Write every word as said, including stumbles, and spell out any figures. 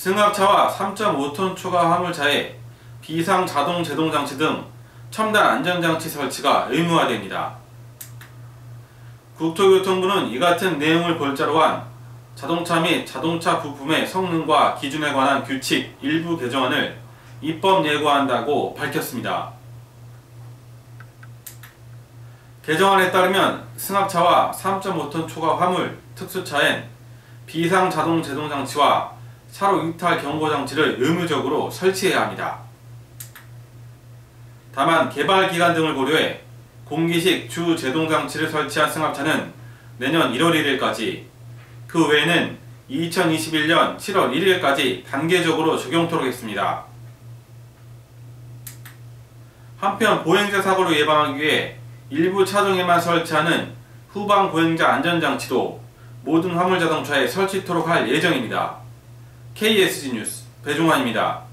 승합차와 삼 점 오 톤 추가 화물차에 비상 자동 제동 장치 등 첨단 안전장치 설치가 의무화됩니다. 국토교통부는 이 같은 내용을 골자로 한 자동차 및 자동차 부품의 성능과 기준에 관한 규칙 일부 개정안을 입법 예고한다고 밝혔습니다. 개정안에 따르면 승합차와 삼 점 오 톤 초과 화물, 특수차엔 비상 자동 제동 장치와 차로 이탈 경고 장치를 의무적으로 설치해야 합니다. 다만 개발 기간 등을 고려해 공기식 주 제동 장치를 설치한 승합차는 내년 일월 일일까지, 그 외에는 이천이십일년 칠월 일일까지 단계적으로 적용토록 했습니다. 한편 보행자 사고를 예방하기 위해 일부 차종에만 설치하는 후방 보행자 안전장치도 모든 화물자동차에 설치토록 할 예정입니다. 케이에스지 뉴스 배종환입니다.